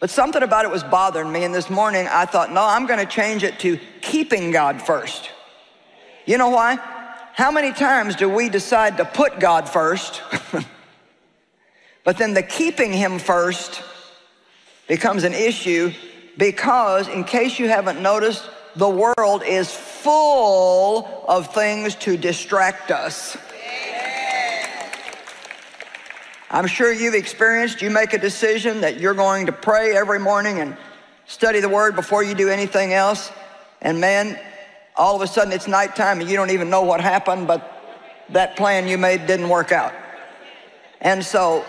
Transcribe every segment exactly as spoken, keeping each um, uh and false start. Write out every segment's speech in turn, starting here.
But something about it was bothering me, and this morning I thought, no, I'm gonna change it to keeping God first. You know why? How many times do we decide to put God first, but then the keeping him first becomes an issue? Because, in case you haven't noticed, the world is full of things to distract us. I'm sure you've experienced, you make a decision that you're going to pray every morning and study the word before you do anything else. And man, all of a sudden it's nighttime and you don't even know what happened, but that plan you made didn't work out. And so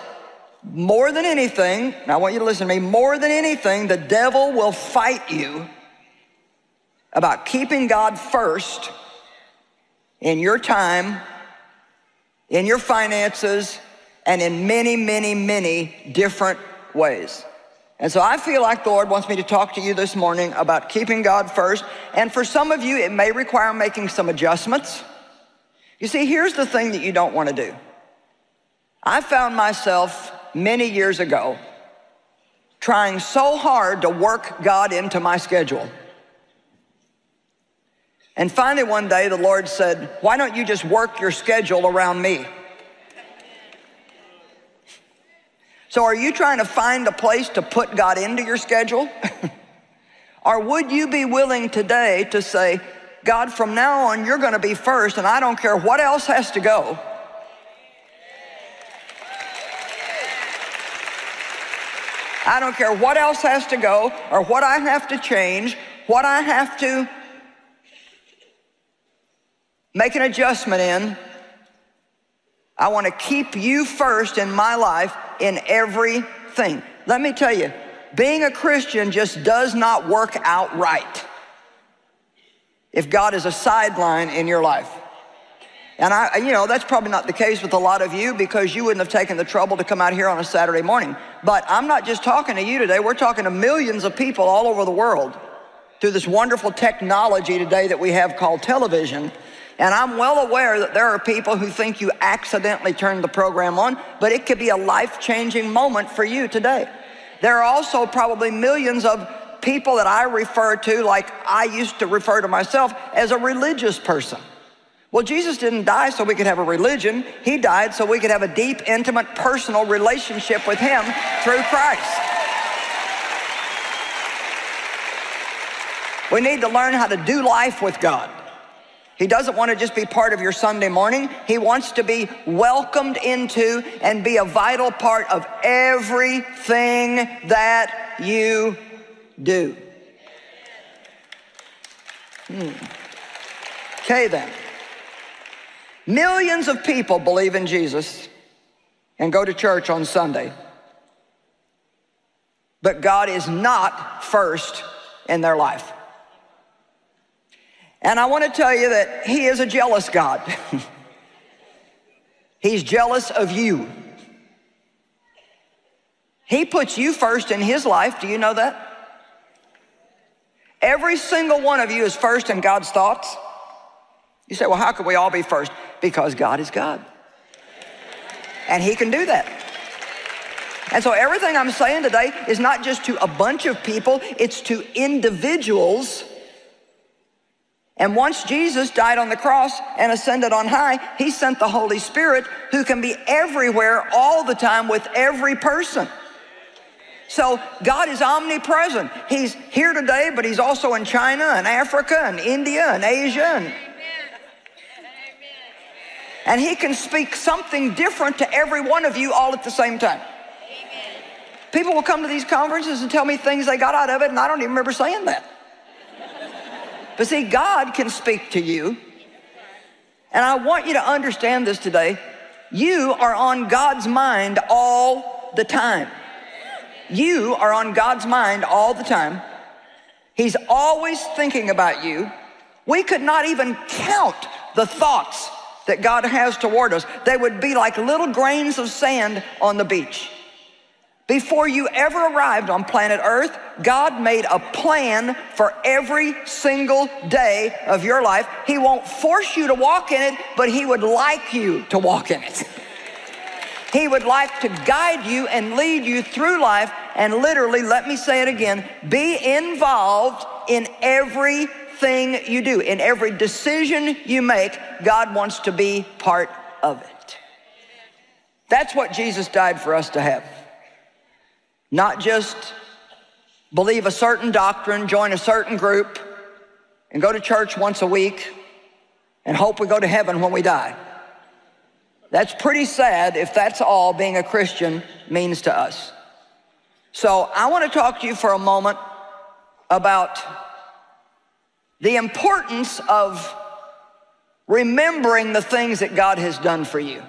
more than anything, and I want you to listen to me, more than anything, the devil will fight you about keeping God first in your time, in your finances, and in many, many, many different ways. And so I feel like the Lord wants me to talk to you this morning about keeping God first. And for some of you, it may require making some adjustments. You see, here's the thing that you don't want to do. I found myself many years ago trying so hard to work God into my schedule. And finally one day, the Lord said, why don't you just work your schedule around me? So are you trying to find a place to put God into your schedule? Or would you be willing today to say, God, from now on, you're gonna be first, and I don't care what else has to go. I don't care what else has to go, or what I have to change, what I have to make an adjustment in. I wanna keep you first in my life in everything. Let me tell you, being a Christian just does not work out right if God is a sideline in your life. And I, you know, that's probably not the case with a lot of you, because you wouldn't have taken the trouble to come out here on a Saturday morning. But I'm not just talking to you today, we're talking to millions of people all over the world through this wonderful technology today that we have called television. And I'm well aware that there are people who think you accidentally turned the program on, but it could be a life-changing moment for you today. There are also probably millions of people that I refer to, like I used to refer to myself, as a religious person. Well, Jesus didn't die so we could have a religion. He died so we could have a deep, intimate, personal relationship with him through Christ. We need to learn how to do life with God. He doesn't want to just be part of your Sunday morning. He wants to be welcomed into and be a vital part of everything that you do. Hmm. Okay then. Millions of people believe in Jesus and go to church on Sunday, but God is not first in their life. And I want to tell you that he is a jealous God. He's jealous of you. He puts you first in his life. Do you know that? Every single one of you is first in God's thoughts. You say, well, how could we all be first? Because God is God. And he can do that. And so everything I'm saying today is not just to a bunch of people, it's to individuals. And once Jesus died on the cross and ascended on high, he sent the Holy Spirit, who can be everywhere all the time with every person. So God is omnipresent. He's here today, but he's also in China and Africa and India and Asia. And, Amen. and he can speak something different to every one of you all at the same time. Amen. People will come to these conferences and tell me things they got out of it, and I don't even remember saying that. But see, God can speak to you. And I want you to understand this today. You are on God's mind all the time. You are on God's mind all the time. He's always thinking about you. We could not even count the thoughts that God has toward us. They would be like little grains of sand on the beach. Before you ever arrived on planet Earth, God made a plan for every single day of your life. He won't force you to walk in it, but he would like you to walk in it. He would like to guide you and lead you through life. And literally, let me say it again, be involved in everything you do. In every decision you make, God wants to be part of it. That's what Jesus died for us to have. Not just believe a certain doctrine, join a certain group, and go to church once a week and hope we go to heaven when we die. That's pretty sad if that's all being a Christian means to us. So I want to talk to you for a moment about the importance of remembering the things that God has done for you.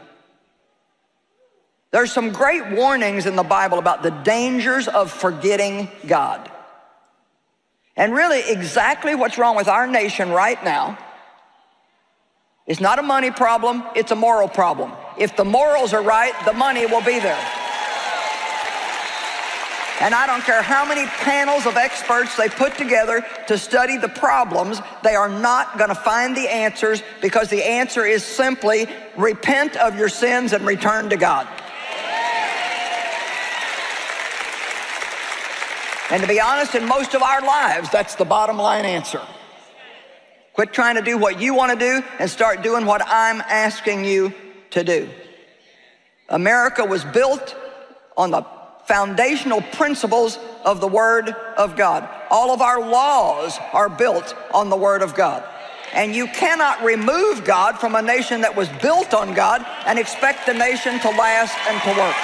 There's some great warnings in the Bible about the dangers of forgetting God. And really exactly what's wrong with our nation right now. It's not a money problem, it's a moral problem. If the morals are right, the money will be there. And I don't care how many panels of experts they put together to study the problems, they are not going to find the answers, because the answer is simply repent of your sins and return to God. And to be honest, in most of our lives, that's the bottom line answer. Quit trying to do what you want to do and start doing what I'm asking you to do. America was built on the foundational principles of the Word of God. All of our laws are built on the Word of God. And you cannot remove God from a nation that was built on God and expect the nation to last and to work.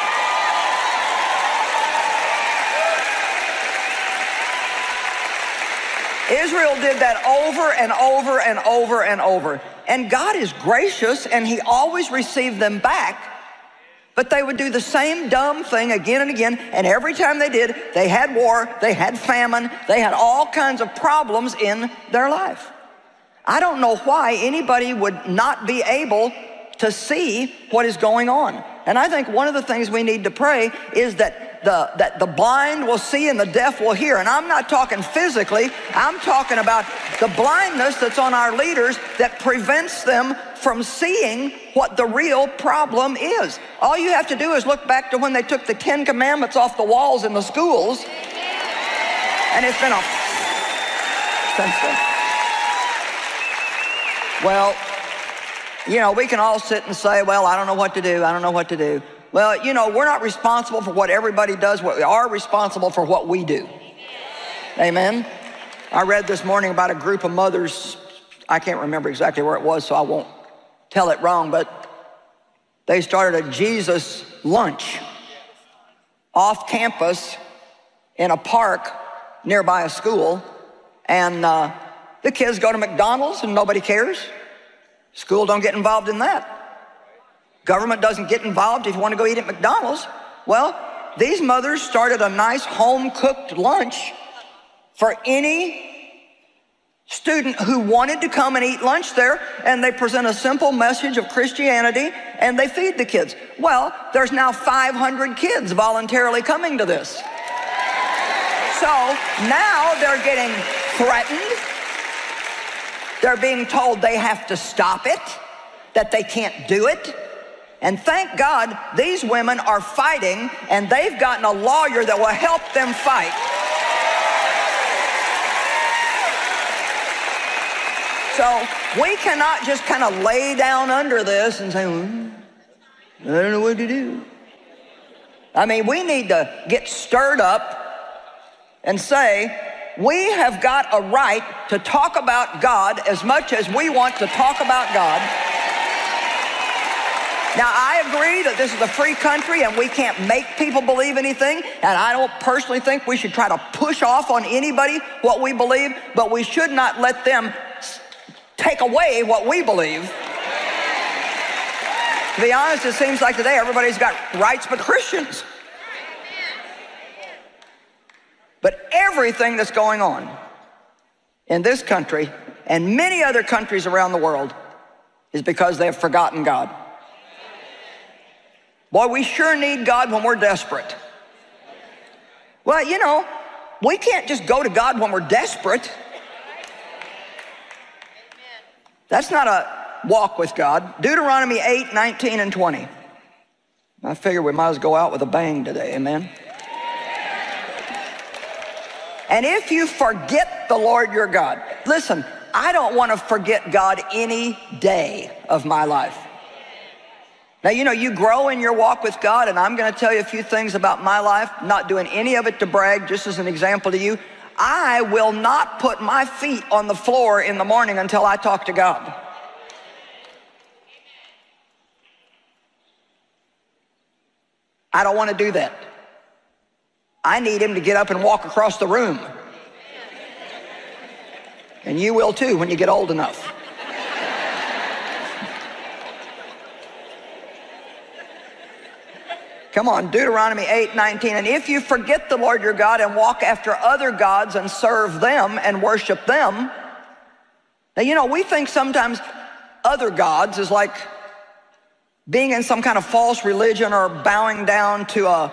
Israel did that over and over and over and over. And God is gracious, and he always received them back. But they would do the same dumb thing again and again, and every time they did, they had war, they had famine, they had all kinds of problems in their life. I don't know why anybody would not be able to see what is going on. And I think one of the things we need to pray is that The, that the blind will see and the deaf will hear. And I'm not talking physically, I'm talking about the blindness that's on our leaders that prevents them from seeing what the real problem is. All you have to do is look back to when they took the Ten Commandments off the walls in the schools, and it's been a since then. Well, you know, we can all sit and say, well, I don't know what to do, I don't know what to do. Well, you know, we're not responsible for what everybody does. We are responsible for what we do. Amen. I read this morning about a group of mothers. I can't remember exactly where it was, so I won't tell it wrong, but they started a Jesus lunch off campus in a park nearby a school, and uh, the kids go to McDonald's and nobody cares. School don't get involved in that. Government doesn't get involved if you want to go eat at McDonald's. Well, these mothers started a nice home-cooked lunch for any student who wanted to come and eat lunch there, and they present a simple message of Christianity, and they feed the kids. Well, there's now five hundred kids voluntarily coming to this. So now they're getting threatened. They're being told they have to stop it, that they can't do it. And thank God, these women are fighting, and they've gotten a lawyer that will help them fight. So we cannot just kind of lay down under this and say, well, I don't know what to do. I mean, we need to get stirred up and say, we have got a right to talk about God as much as we want to talk about God. Now, I agree that this is a free country and we can't make people believe anything, and I don't personally think we should try to push off on anybody what we believe, but we should not let them take away what we believe. To be honest, it seems like today everybody's got rights but Christians. But everything that's going on in this country and many other countries around the world is because they have forgotten God. Boy, we sure need God when we're desperate. Well, you know, we can't just go to God when we're desperate. That's not a walk with God. Deuteronomy eight, nineteen and twenty. I figure we might as well go out with a bang today, amen? And if you forget the Lord your God, listen, I don't want to forget God any day of my life. Now, you know, you grow in your walk with God, and I'm going to tell you a few things about my life, not doing any of it to brag, just as an example to you. I will not put my feet on the floor in the morning until I talk to God. I don't want to do that. I need him to get up and walk across the room. And you will too when you get old enough. Come on, Deuteronomy eight nineteen. And if you forget the Lord your God and walk after other gods and serve them and worship them. Now, you know, we think sometimes other gods is like being in some kind of false religion or bowing down to a,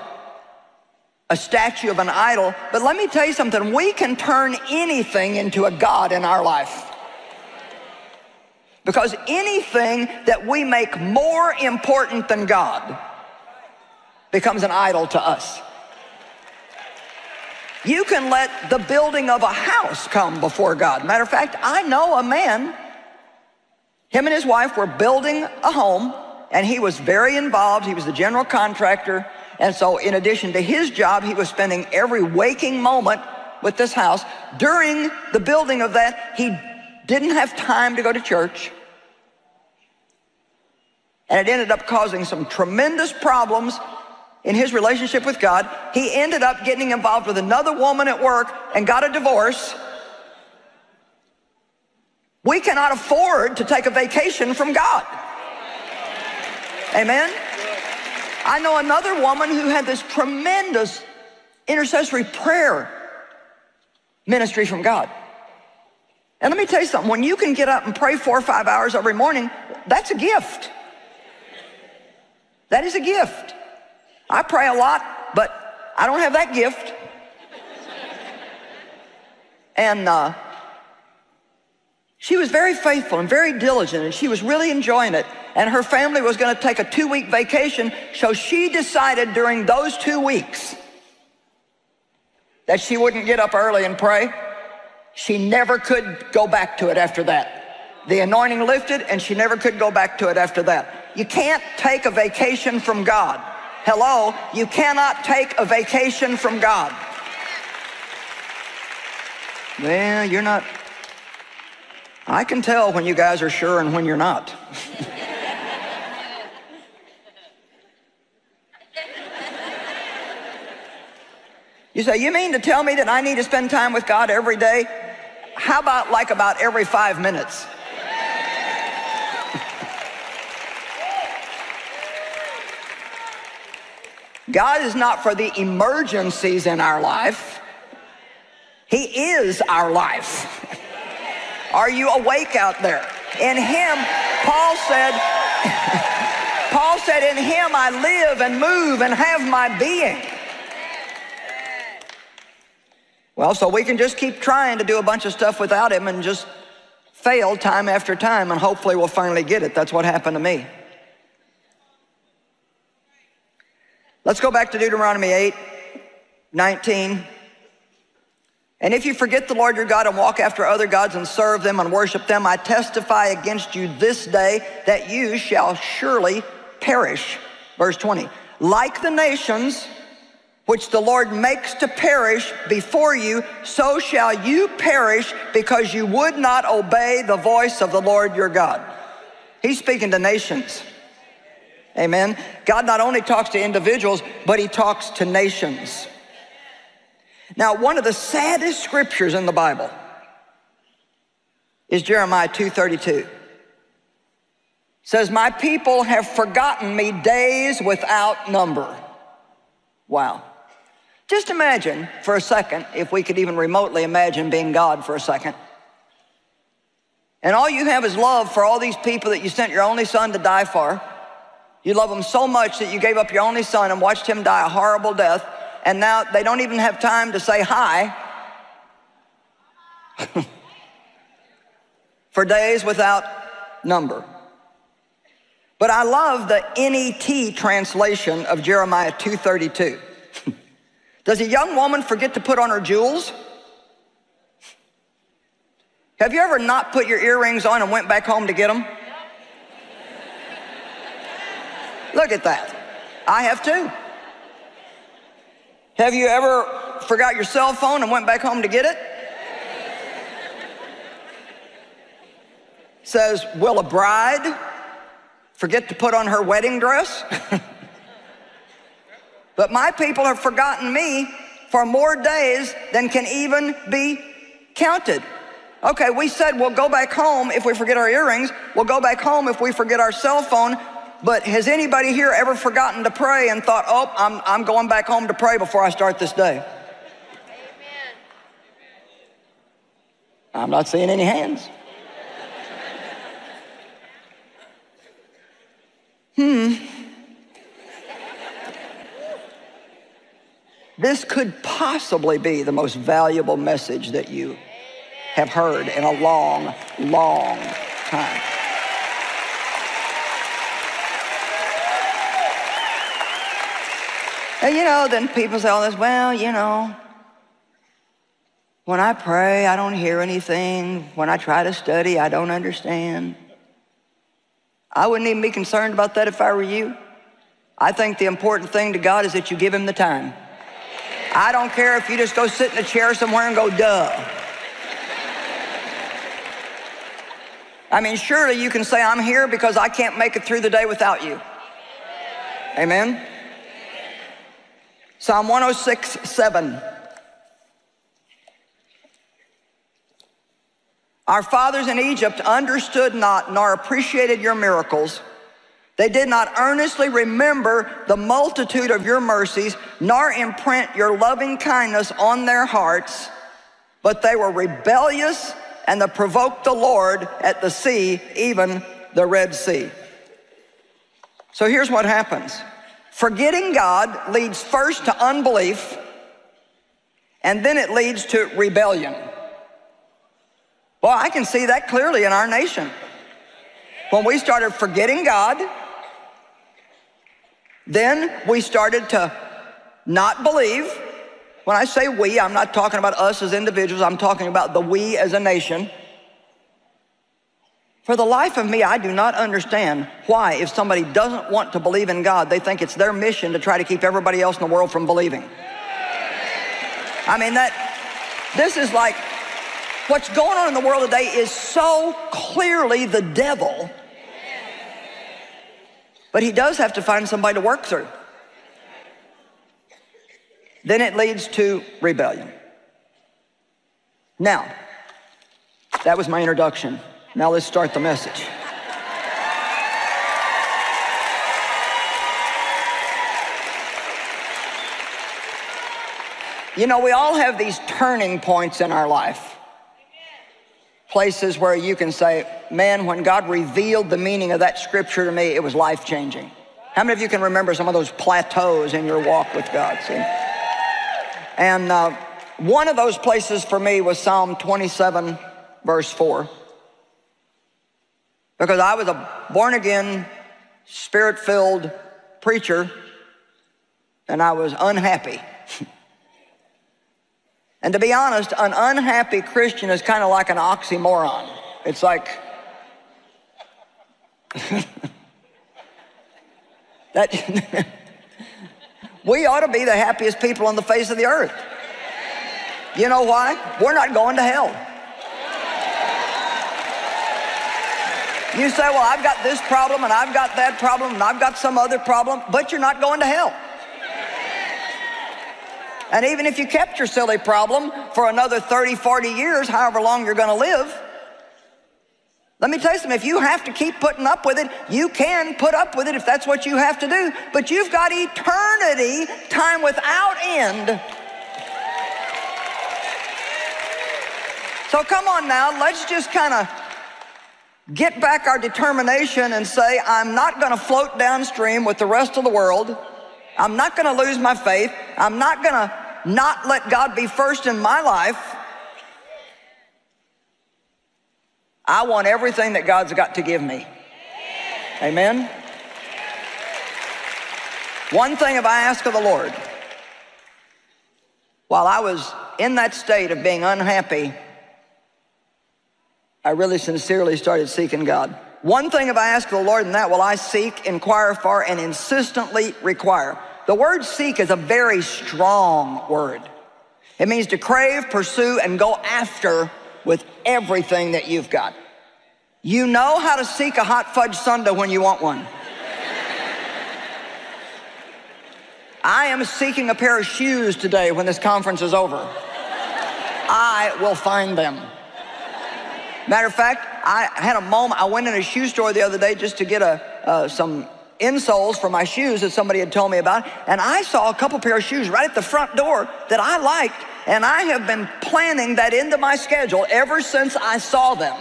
a statue of an idol. But let me tell you something, we can turn anything into a god in our life. Because anything that we make more important than God becomes an idol to us. You can let the building of a house come before God. Matter of fact, I know a man, him and his wife were building a home, and he was very involved. He was the general contractor. And so in addition to his job, he was spending every waking moment with this house. During the building of that, he didn't have time to go to church. And it ended up causing some tremendous problems in his relationship with God. He ended up getting involved with another woman at work and got a divorce. We cannot afford to take a vacation from God. Amen. I know another woman who had this tremendous intercessory prayer ministry from God. And let me tell you something, when you can get up and pray four or five hours every morning, that's a gift. That is a gift. I pray a lot, but I don't have that gift. And uh, she was very faithful and very diligent, and she was really enjoying it. And her family was going to take a two-week vacation, so she decided during those two weeks that she wouldn't get up early and pray. She never could go back to it after that. The anointing lifted, and she never could go back to it after that. You can't take a vacation from God. Hello, you cannot take a vacation from God. Well, you're not. I can tell when you guys are sure and when you're not. You say, you mean to tell me that I need to spend time with God every day? How about like about every five minutes? God is not for the emergencies in our life. He is our life. Are you awake out there? In him, Paul said, Paul said, in him I live and move and have my being. Well, so we can just keep trying to do a bunch of stuff without him and just fail time after time, and hopefully we'll finally get it. That's what happened to me. Let's go back to Deuteronomy eight nineteen. And if you forget the Lord your God and walk after other gods and serve them and worship them, I testify against you this day that you shall surely perish. Verse twenty, like the nations which the Lord makes to perish before you, so shall you perish because you would not obey the voice of the Lord your God. He's speaking to nations. Amen. God not only talks to individuals, but he talks to nations. Now, one of the saddest scriptures in the Bible is Jeremiah two thirty-two. It says, my people have forgotten me days without number. Wow. Just imagine for a second, if we could even remotely imagine being God for a second. And all you have is love for all these people that you sent your only son to die for. You love them so much that you gave up your only son and watched him die a horrible death, and now they don't even have time to say hi for days without number. But I love the N E T translation of Jeremiah two thirty-two. Does a young woman forget to put on her jewels? Have you ever not put your earrings on and went back home to get them? Look at that. I have too. Have you ever forgot your cell phone and went back home to get it? It says, will a bride forget to put on her wedding dress? But my people have forgotten me for more days than can even be counted. Okay, we said we'll go back home if we forget our earrings. We'll go back home if we forget our cell phone. But has anybody here ever forgotten to pray and thought, oh, I'm, I'm going back home to pray before I start this day? Amen. I'm not seeing any hands. Hmm. This could possibly be the most valuable message that you have heard in a long, long time. And you know, then people say all this, well, you know, when I pray, I don't hear anything. When I try to study, I don't understand. I wouldn't even be concerned about that if I were you. I think the important thing to God is that you give him the time. I don't care if you just go sit in a chair somewhere and go, duh. I mean, surely you can say, I'm here because I can't make it through the day without you. Amen? Psalm one oh six, seven. Our fathers in Egypt understood not nor appreciated your miracles. They did not earnestly remember the multitude of your mercies, nor imprint your loving kindness on their hearts, but they were rebellious and they provoked the Lord at the sea, even the Red Sea. So here's what happens. Forgetting God leads first to unbelief, and then it leads to rebellion. Well, I can see that clearly in our nation. When we started forgetting God, then we started to not believe. When I say we, I'm not talking about us as individuals. I'm talking about the we as a nation. For the life of me, I do not understand why, if somebody doesn't want to believe in God, they think it's their mission to try to keep everybody else in the world from believing. I mean, that, this is like, what's going on in the world today is so clearly the devil, but he does have to find somebody to work through. Then it leads to rebellion. Now, that was my introduction. Now let's start the message. You know, we all have these turning points in our life. Places where you can say, man, when God revealed the meaning of that scripture to me, it was life-changing. How many of you can remember some of those plateaus in your walk with God? See? And uh, one of those places for me was Psalm twenty-seven, verse four. Because I was a born-again, spirit-filled preacher, and I was unhappy. And to be honest, an unhappy Christian is kind of like an oxymoron. It's like, that we ought to be the happiest people on the face of the earth. You know why? We're not going to hell. You say, well, I've got this problem, and I've got that problem, and I've got some other problem, but you're not going to hell. And even if you kept your silly problem for another thirty, forty years, however long you're going to live, let me tell you something, if you have to keep putting up with it, you can put up with it if that's what you have to do, but you've got eternity, time without end. So come on now, let's just kind of get back our determination and say, I'm not going to float downstream with the rest of the world. I'm not going to lose my faith. I'm not going to not let God be first in my life. I want everything that God's got to give me. Amen? One thing have I asked of the Lord. While I was in that state of being unhappy, I really sincerely started seeking God. One thing have I asked of the Lord, and that will I seek, inquire for, and insistently require. The word seek is a very strong word. It means to crave, pursue, and go after with everything that you've got. You know how to seek a hot fudge sundae when you want one. I am seeking a pair of shoes today when this conference is over. I will find them. Matter of fact, I had a moment, I went in a shoe store the other day just to get a, uh, some insoles for my shoes that somebody had told me about, and I saw a couple pair of shoes right at the front door that I liked, and I have been planning that into my schedule ever since I saw them.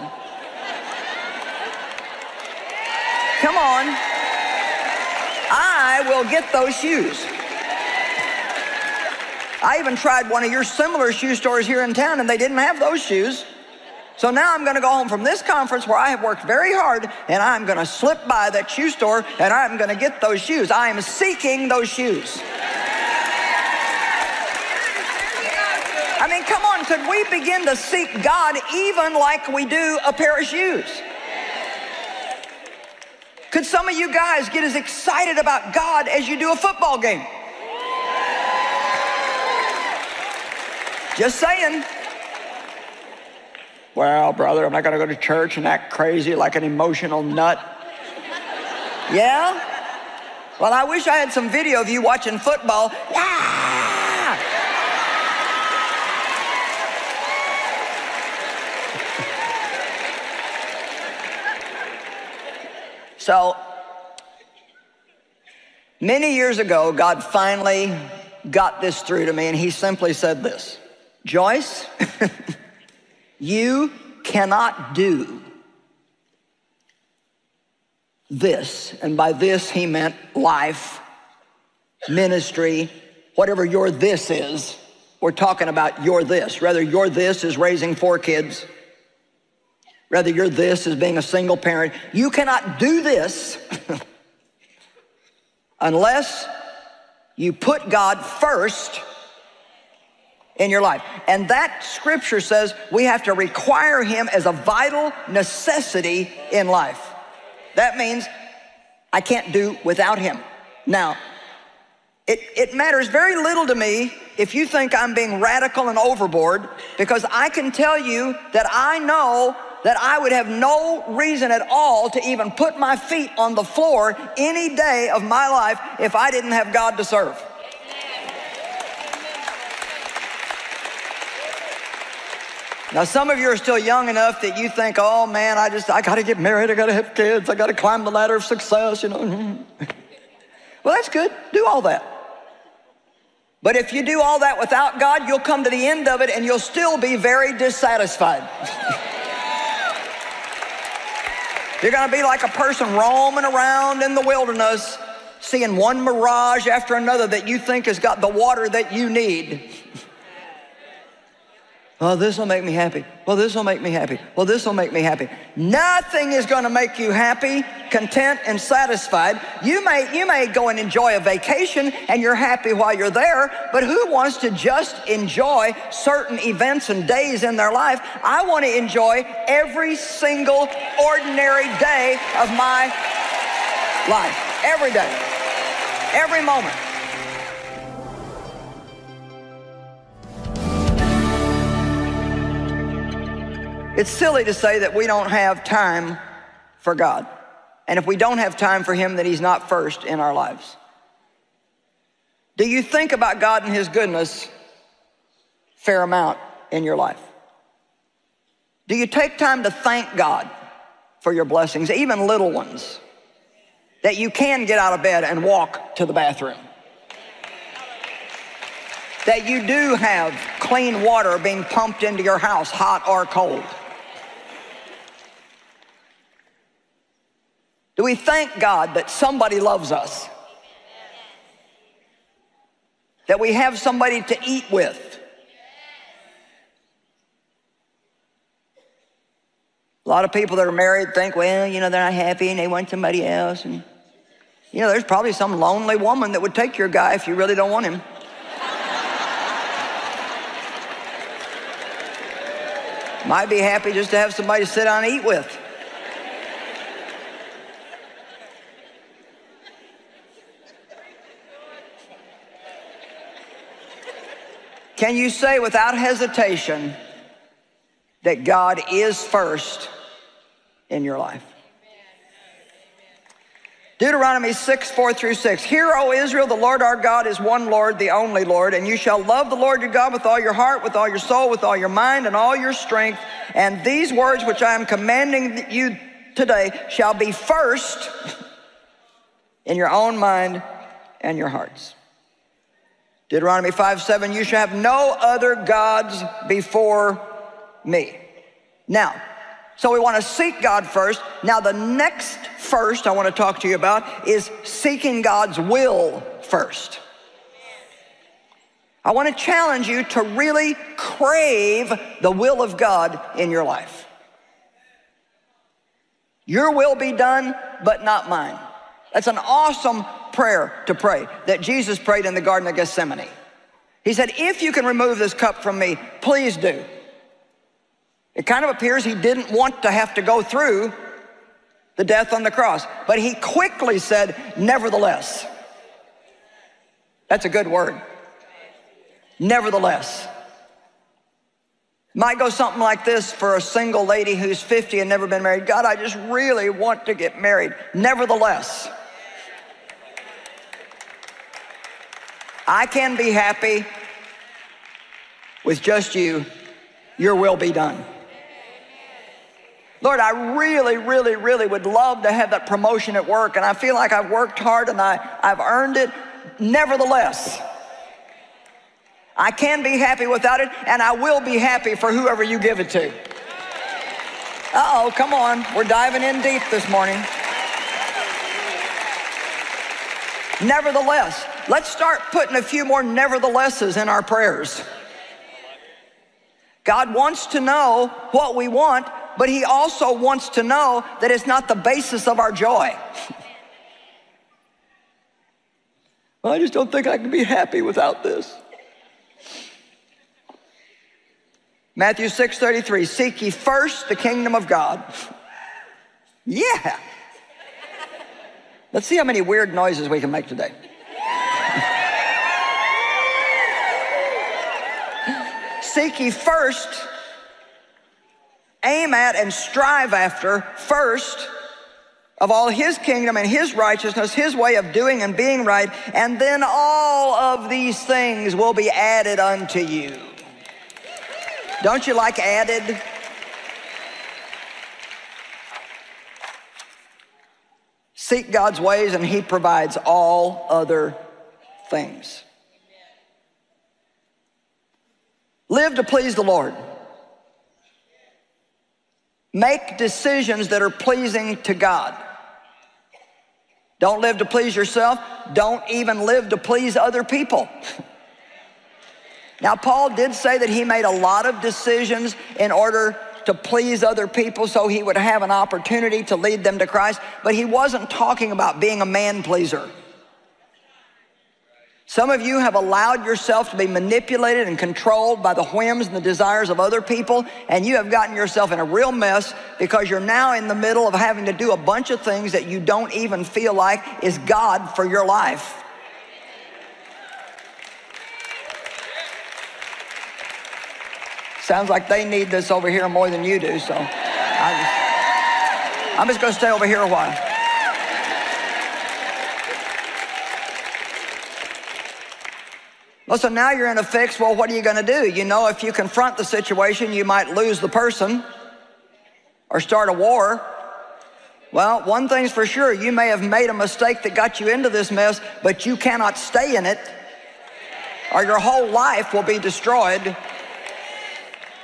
Come on. I will get those shoes. I even tried one of your similar shoe stores here in town, and they didn't have those shoes. So now I'm gonna go home from this conference where I have worked very hard, and I'm gonna slip by that shoe store and I'm gonna get those shoes. I am seeking those shoes. I mean, come on, could we begin to seek God even like we do a pair of shoes? Could some of you guys get as excited about God as you do a football game? Just saying. Well, brother, I'm not gonna go to church and act crazy like an emotional nut. Yeah? Well, I wish I had some video of you watching football. Yeah! So, many years ago, God finally got this through to me, and he simply said this, Joyce, you cannot do this. And by this, he meant life, ministry, whatever your this is. We're talking about your this. Rather, your this is raising four kids. Rather, your this is being a single parent. You cannot do this unless you put God first in your life. And that scripture says we have to require him as a vital necessity in life. That means I can't do without him. Now, it, it matters very little to me if you think I'm being radical and overboard, because I can tell you that I know that I would have no reason at all to even put my feet on the floor any day of my life if I didn't have God to serve. Now, some of you are still young enough that you think, oh man, I just, I gotta get married, I gotta have kids, I gotta climb the ladder of success, you know. Well, that's good, do all that. But if you do all that without God, you'll come to the end of it and you'll still be very dissatisfied. You're gonna be like a person roaming around in the wilderness, seeing one mirage after another that you think has got the water that you need. Well, this will make me happy. Well, this will make me happy. Well, this will make me happy. Nothing is going to make you happy, content, and satisfied. You may, you may go and enjoy a vacation, and you're happy while you're there, but who wants to just enjoy certain events and days in their life? I want to enjoy every single ordinary day of my life, every day, every moment. It's silly to say that we don't have time for God. And if we don't have time for him, then he's not first in our lives. Do you think about God and his goodness a fair amount in your life? Do you take time to thank God for your blessings, even little ones, that you can get out of bed and walk to the bathroom? That you do have clean water being pumped into your house, hot or cold? Do we thank God that somebody loves us? That we have somebody to eat with? A lot of people that are married think, well, you know, they're not happy and they want somebody else. And You know, there's probably some lonely woman that would take your guy if you really don't want him. Might be happy just to have somebody to sit down and eat with. Can you say without hesitation that God is first in your life? Deuteronomy six, four through six. Hear, O Israel, the Lord our God is one Lord, the only Lord, and you shall love the Lord your God with all your heart, with all your soul, with all your mind, and all your strength. And these words which I am commanding you today shall be first in your own mind and your hearts. Deuteronomy five, seven, you shall have no other gods before me. Now, so we want to seek God first. Now, the next first I want to talk to you about is seeking God's will first. I want to challenge you to really crave the will of God in your life. Your will be done, but not mine. That's an awesome prayer to pray that Jesus prayed in the Garden of Gethsemane. He said, if you can remove this cup from me, please do. It kind of appears he didn't want to have to go through the death on the cross, but he quickly said, nevertheless. That's a good word. Nevertheless. Might go something like this for a single lady who's fifty and never been married. God, I just really want to get married. Nevertheless, I can be happy with just you. Your will be done. Lord, I really, really, really would love to have that promotion at work, and I feel like I've worked hard and I, I've earned it. Nevertheless, I can be happy without it, and I will be happy for whoever you give it to. Uh-oh, come on. We're diving in deep this morning. Nevertheless, let's start putting a few more neverthelesses in our prayers. God wants to know what we want, but he also wants to know that it's not the basis of our joy. Well, I just don't think I can be happy without this. Matthew six, thirty-three, seek ye first the kingdom of God. Yeah. Let's see how many weird noises we can make today. Seek ye first, aim at and strive after first of all his kingdom and his righteousness, his way of doing and being right, and then all of these things will be added unto you. Don't you like added? Seek God's ways and he provides all other things. Live to please the Lord. Make decisions that are pleasing to God. Don't live to please yourself. Don't even live to please other people. Now, Paul did say that he made a lot of decisions in order to please other people so he would have an opportunity to lead them to Christ, but he wasn't talking about being a man pleaser. Some of you have allowed yourself to be manipulated and controlled by the whims and the desires of other people, and you have gotten yourself in a real mess because you're now in the middle of having to do a bunch of things that you don't even feel like is God for your life. Sounds like they need this over here more than you do, so I just, I'm just going to stay over here a while. Well, so now you're in a fix. Well, what are you going to do? You know, if you confront the situation, you might lose the person or start a war. Well, one thing's for sure. You may have made a mistake that got you into this mess, but you cannot stay in it or your whole life will be destroyed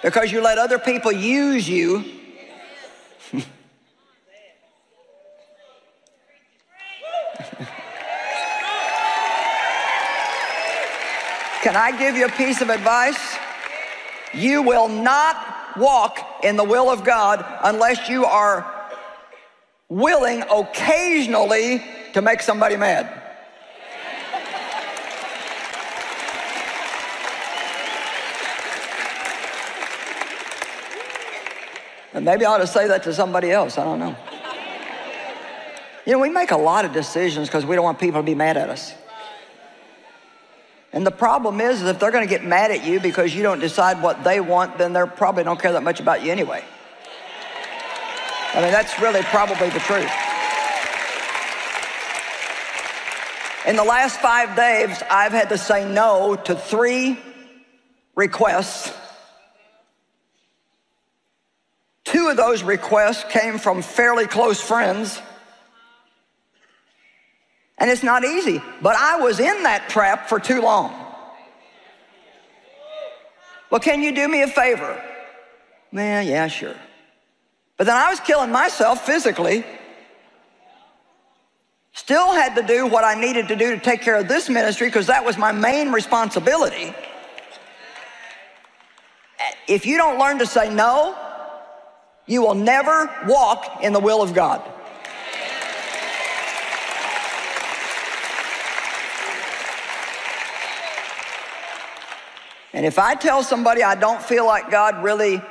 because you let other people use you. Can I give you a piece of advice? You will not walk in the will of God unless you are willing occasionally to make somebody mad? And maybe I ought to say that to somebody else. I don't know. You know, we make a lot of decisions because we don't want people to be mad at us. And the problem is, is if they're going to get mad at you because you don't decide what they want, then they probably don't care that much about you anyway. I mean, that's really probably the truth. In the last five days, I've had to say no to three requests. Two of those requests came from fairly close friends. And it's not easy, but I was in that trap for too long. Well, can you do me a favor? Man, yeah, sure. But then I was killing myself physically. Still had to do what I needed to do to take care of this ministry because that was my main responsibility. If you don't learn to say no, you will never walk in the will of God. And if I tell somebody I don't feel like God really,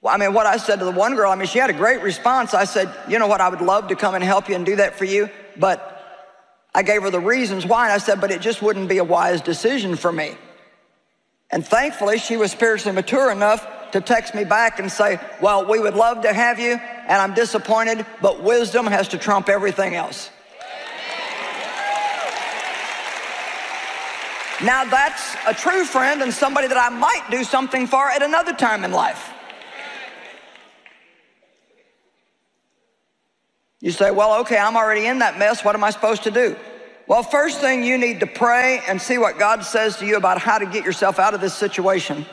well, I mean, what I said to the one girl, I mean, she had a great response. I said, you know what, I would love to come and help you and do that for you, but I gave her the reasons why, and I said, but it just wouldn't be a wise decision for me. And thankfully, she was spiritually mature enough to text me back and say, well, we would love to have you, and I'm disappointed, but wisdom has to trump everything else. Now, that's a true friend and somebody that I might do something for at another time in life. You say, well, okay, I'm already in that mess. What am I supposed to do? Well, first thing, you need to pray and see what God says to you about how to get yourself out of this situation.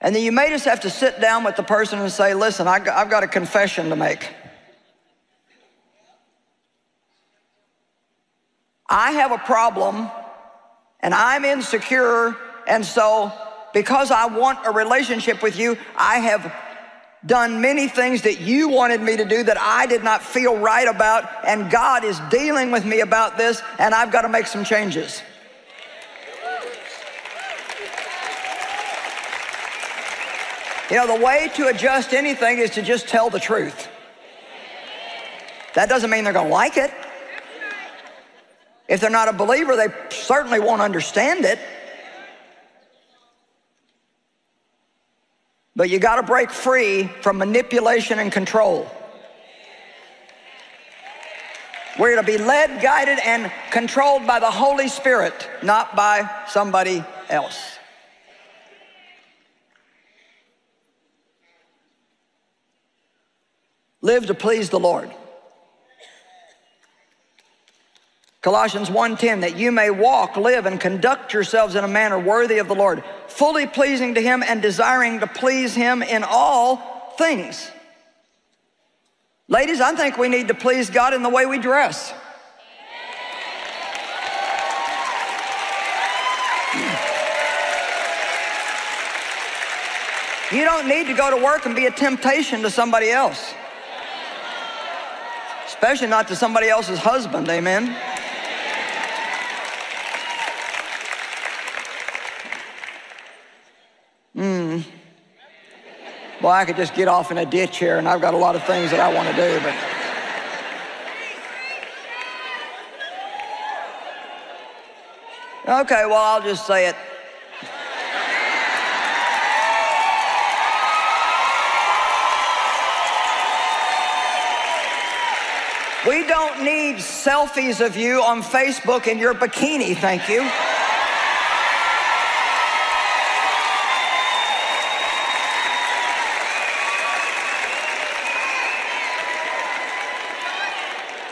And then you may just have to sit down with the person and say, listen, I've got a confession to make. I have a problem, and I'm insecure, and so because I want a relationship with you, I have done many things that you wanted me to do that I did not feel right about, and God is dealing with me about this, and I've got to make some changes. You know, the way to adjust anything is to just tell the truth. That doesn't mean they're going to like it. If they're not a believer, they certainly won't understand it. But you got to break free from manipulation and control. We're to be led, guided, and controlled by the Holy Spirit, not by somebody else. Live to please the Lord. Colossians one ten, that you may walk, live, and conduct yourselves in a manner worthy of the Lord, fully pleasing to him and desiring to please him in all things. Ladies, I think we need to please God in the way we dress. You don't need to go to work and be a temptation to somebody else, especially not to somebody else's husband, amen? Mm. Well, I could just get off in a ditch here, and I've got a lot of things that I want to do, but okay, well, I'll just say it. We don't need selfies of you on Facebook in your bikini, thank you.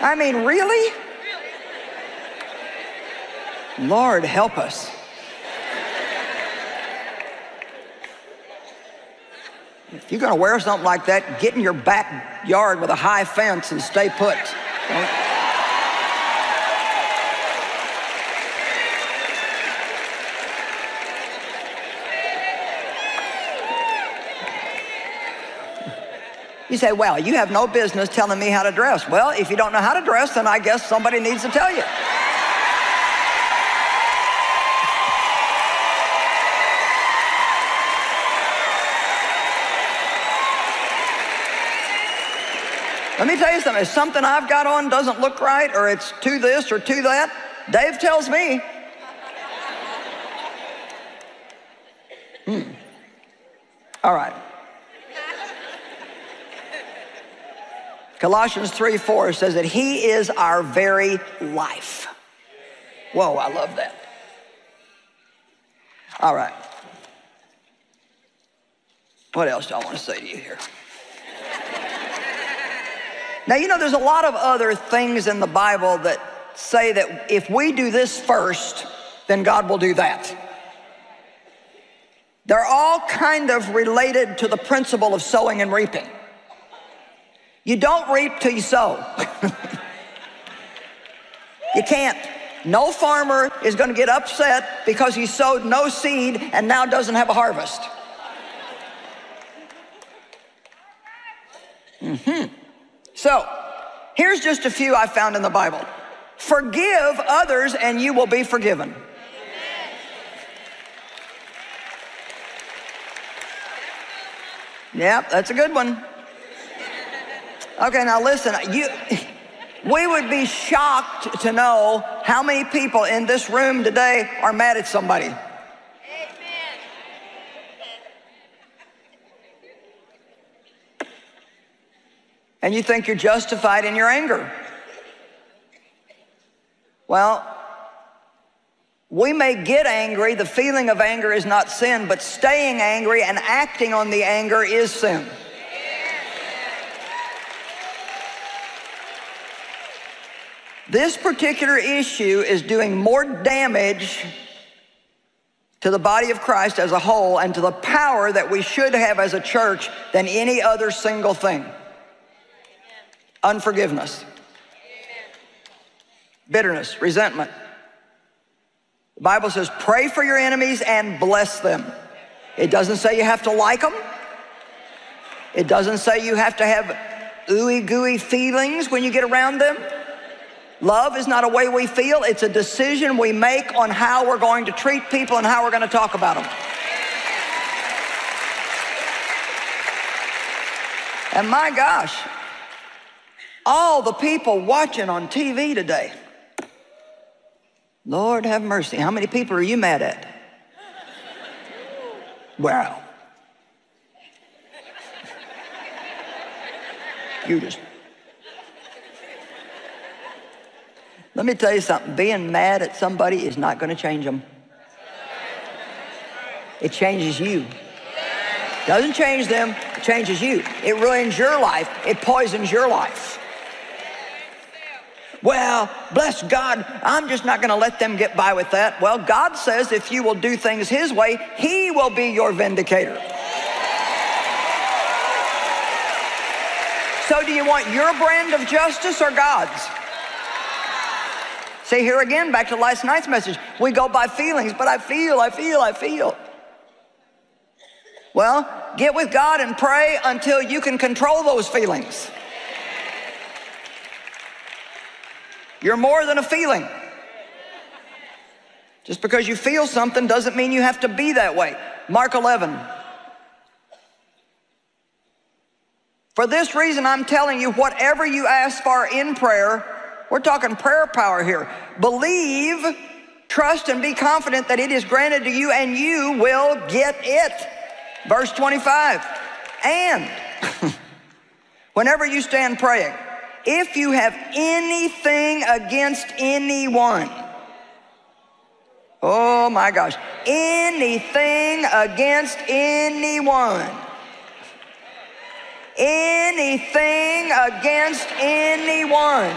I mean, really? Lord, help us. If you're gonna wear something like that, get in your backyard with a high fence and stay put. You say, well, you have no business telling me how to dress. Well, if you don't know how to dress, then I guess somebody needs to tell you. Let me tell you something. If something I've got on doesn't look right, or it's too this or too that, Dave tells me. Hmm. All right. Colossians three four says that he is our very life. Whoa, I love that. All right. What else do I want to say to you here? Now, you know, there's a lot of other things in the Bible that say that if we do this first, then God will do that. They're all kind of related to the principle of sowing and reaping. You don't reap till you sow. You can't. No farmer is going to get upset because he sowed no seed and now doesn't have a harvest. Mm-hmm. So, here's just a few I found in the Bible. Forgive others and you will be forgiven. Amen. Yep, that's a good one. Okay, now listen, you, we would be shocked to know how many people in this room today are mad at somebody. Amen. And you think you're justified in your anger. Well, we may get angry. The feeling of anger is not sin, but staying angry and acting on the anger is sin. This particular issue is doing more damage to the body of Christ as a whole and to the power that we should have as a church than any other single thing. Unforgiveness, bitterness, resentment. The Bible says, pray for your enemies and bless them. It doesn't say you have to like them. It doesn't say you have to have ooey gooey feelings when you get around them. Love is not a way we feel. It's a decision we make on how we're going to treat people and how we're going to talk about them. And my gosh, all the people watching on T V today, Lord have mercy, how many people are you mad at? Wow. You just... Let me tell you something, being mad at somebody is not going to change them. It changes you. Doesn't change them, it changes you. It ruins your life, it poisons your life. Well, bless God, I'm just not going to let them get by with that. Well, God says if you will do things his way, he will be your vindicator. So do you want your brand of justice or God's? See, here again, back to last night's message, we go by feelings, but I feel, I feel, I feel. Well, get with God and pray until you can control those feelings. You're more than a feeling. Just because you feel something doesn't mean you have to be that way. Mark eleven. For this reason, I'm telling you, whatever you ask for in prayer, we're talking prayer power here. Believe, trust, and be confident that it is granted to you and you will get it. Verse twenty-five, and whenever you stand praying, if you have anything against anyone, oh my gosh, anything against anyone, anything against anyone,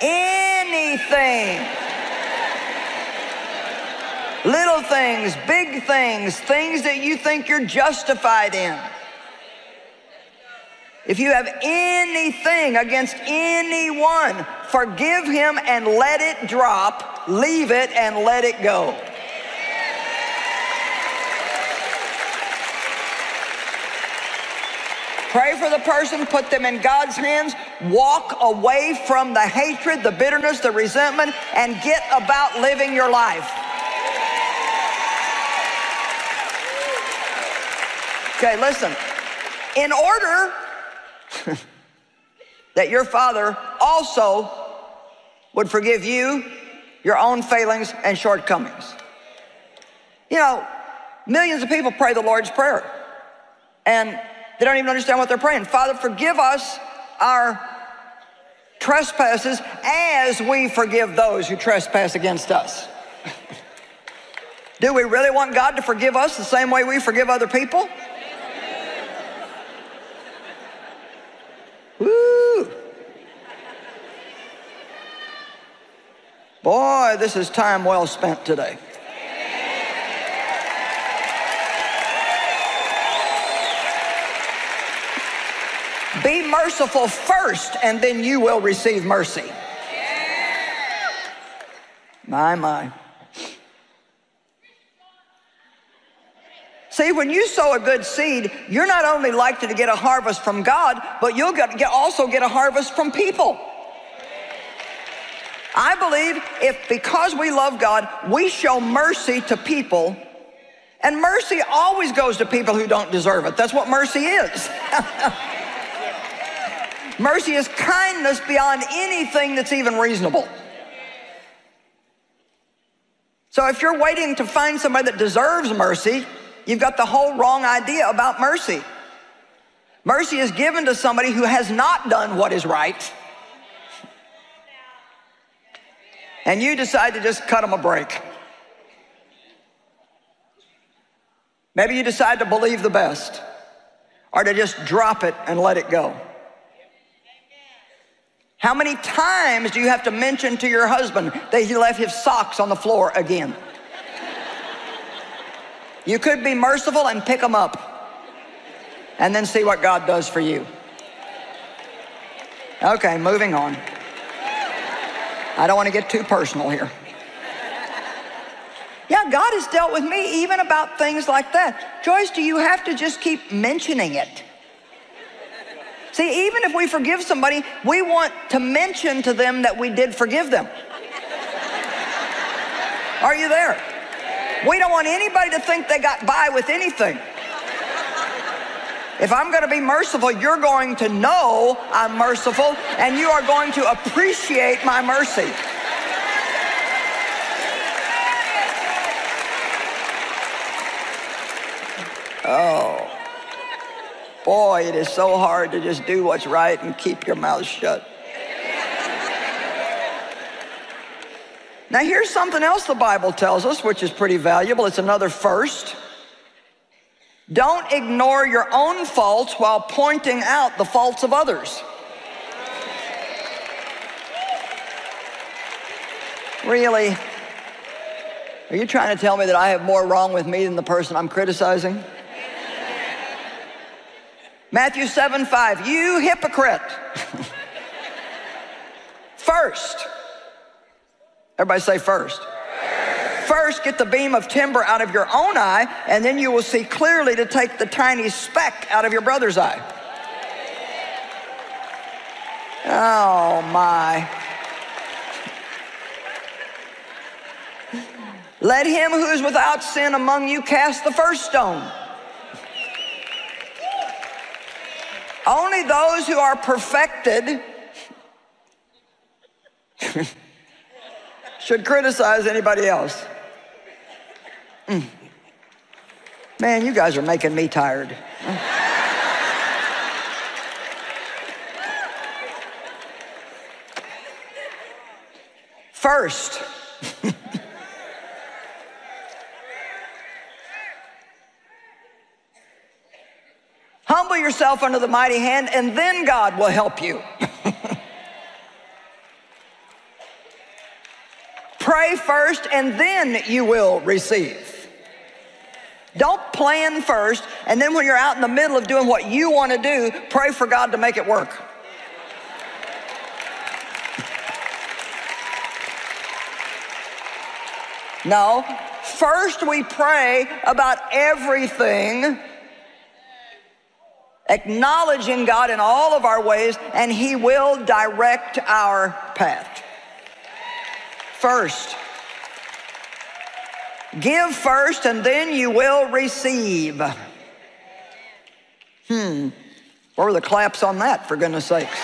anything. Little things, big things, things that you think you're justified in. If you have anything against anyone, forgive him and let it drop, leave it and let it go. Pray for the person, put them in God's hands, walk away from the hatred, the bitterness, the resentment, and get about living your life. Okay, listen, in order that your Father also would forgive you your own failings and shortcomings. You know, millions of people pray the Lord's Prayer, and they don't even understand what they're praying. Father, forgive us our trespasses as we forgive those who trespass against us. Do we really want God to forgive us the same way we forgive other people? Woo! Boy, this is time well spent today. Be merciful first, and then you will receive mercy. Yeah. My, my. See, when you sow a good seed, you're not only likely to get a harvest from God, but you'll get, get, also get a harvest from people. I believe if, because we love God, we show mercy to people, and mercy always goes to people who don't deserve it. That's what mercy is. Mercy is kindness beyond anything that's even reasonable. So if you're waiting to find somebody that deserves mercy, you've got the whole wrong idea about mercy. Mercy is given to somebody who has not done what is right, and you decide to just cut them a break. Maybe you decide to believe the best, or to just drop it and let it go. How many times do you have to mention to your husband that he left his socks on the floor again? You could be merciful and pick them up and then see what God does for you. Okay, moving on. I don't want to get too personal here. Yeah, God has dealt with me even about things like that. Joyce, do you have to just keep mentioning it? See, even if we forgive somebody, we want to mention to them that we did forgive them. Are you there? We don't want anybody to think they got by with anything. If I'm going to be merciful, you're going to know I'm merciful, and you are going to appreciate my mercy. Oh. Boy, it is so hard to just do what's right and keep your mouth shut. Now, here's something else the Bible tells us, which is pretty valuable. It's another first. Don't ignore your own faults while pointing out the faults of others. Really? Are you trying to tell me that I have more wrong with me than the person I'm criticizing? Matthew seven five, you hypocrite. First. Everybody say first. First. First, get the beam of timber out of your own eye, and then you will see clearly to take the tiny speck out of your brother's eye. Oh, my. Let him who is without sin among you cast the first stone. Only those who are perfected should criticize anybody else. Mm. Man, you guys are making me tired. First. Humble yourself under the mighty hand, and then God will help you. Pray first, and then you will receive. Don't plan first, and then when you're out in the middle of doing what you want to do, pray for God to make it work. No, first we pray about everything acknowledging God in all of our ways, and He will direct our path. First, give first, and then you will receive. Hmm, where were the claps on that, for goodness sakes?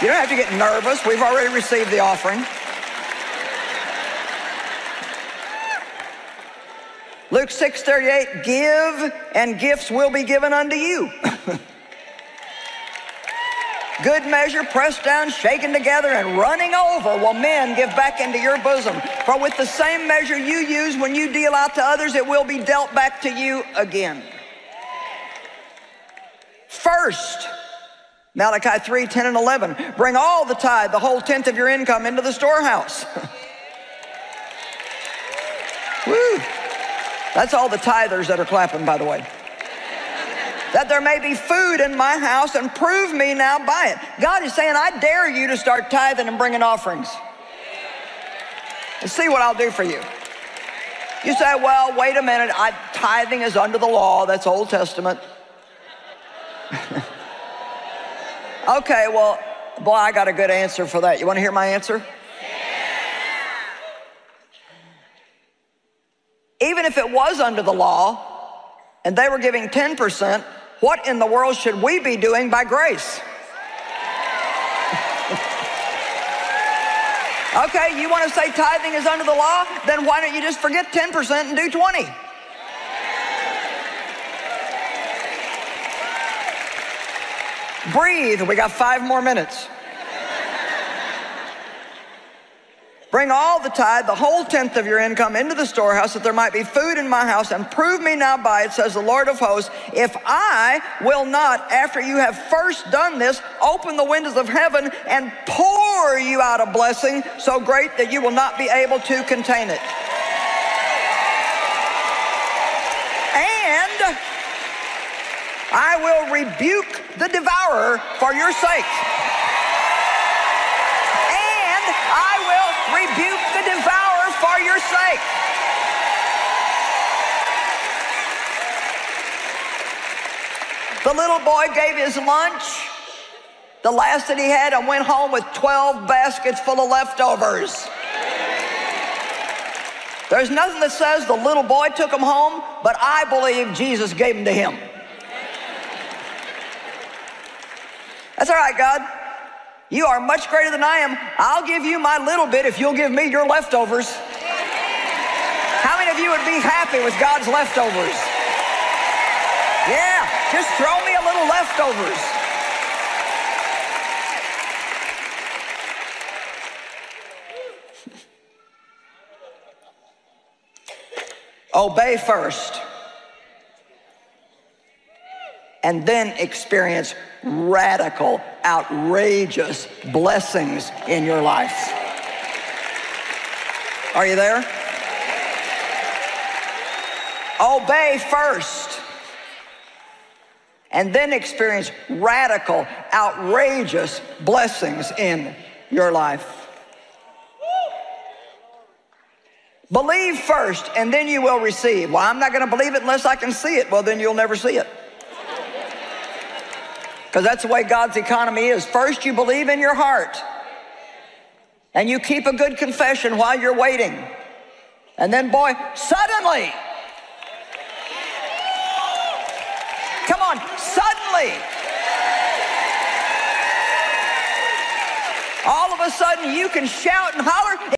You don't have to get nervous. We've already received the offering. Luke six thirty-eight, give and gifts will be given unto you. Good measure, pressed down, shaken together, and running over will men give back into your bosom. For with the same measure you use when you deal out to others, it will be dealt back to you again. First, Malachi three, ten and eleven, bring all the tithe, the whole tenth of your income into the storehouse. Woo. That's all the tithers that are clapping, by the way. That there may be food in my house, and prove me now by it. God is saying, I dare you to start tithing and bringing offerings. And see what I'll do for you. You say, well, wait a minute, I, tithing is under the law, that's Old Testament. Okay, well, boy, I got a good answer for that. You want to hear my answer? Yeah. Even if it was under the law, and they were giving ten percent, what in the world should we be doing by grace? Okay, you want to say tithing is under the law? Then why don't you just forget ten percent and do twenty? Breathe, we got five more minutes. Bring all the tithe, the whole tenth of your income into the storehouse, that there might be food in my house, and prove me now by it, says the Lord of hosts, if I will not, after you have first done this, open the windows of heaven and pour you out a blessing so great that you will not be able to contain it. And I will rebuke the devourer for your sake. And I will rebuke the devourer for your sake. The little boy gave his lunch, the last that he had, and went home with twelve baskets full of leftovers. There's nothing that says the little boy took them home, but I believe Jesus gave them to him. That's all right, God. You are much greater than I am. I'll give you my little bit if you'll give me your leftovers. How many of you would be happy with God's leftovers? Yeah, just throw me a little leftovers. Obey first, and then experience radical, outrageous blessings in your life. Are you there? Obey first, and then experience radical, outrageous blessings in your life. Believe first, and then you will receive. Well, I'm not going to believe it unless I can see it. Well, then you'll never see it. Because that's the way God's economy is. First, you believe in your heart, and you keep a good confession while you're waiting. And then, boy, suddenly, come on, suddenly, all of a sudden you can shout and holler.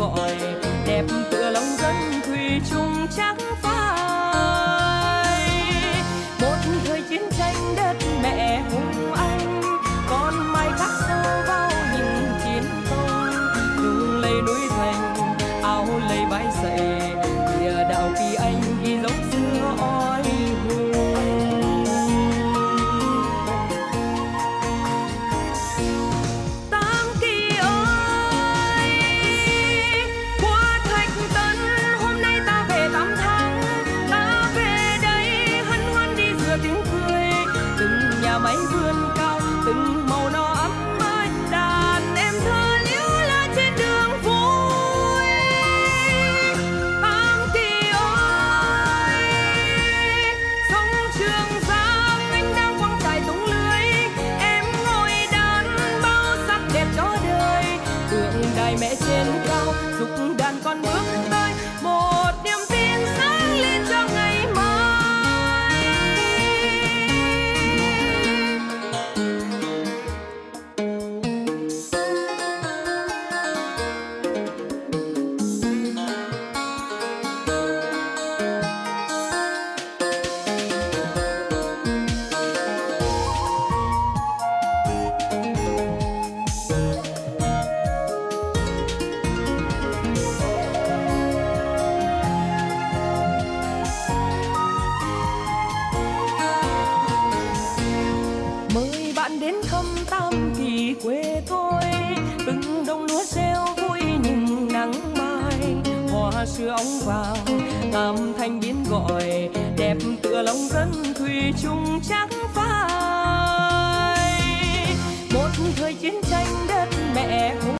gọi đẹp tựa lòng dân thủy chung chắc phai. Một thời chiến tranh đất mẹ hùng anh, con mai khắc sâu vào những chiến công. Đường lấy núi thành, áo lấy bãi dậy, địa đạo kỳ anh ghi dấu xưa oi hùng. Một thời chiến tranh đất mẹ hùng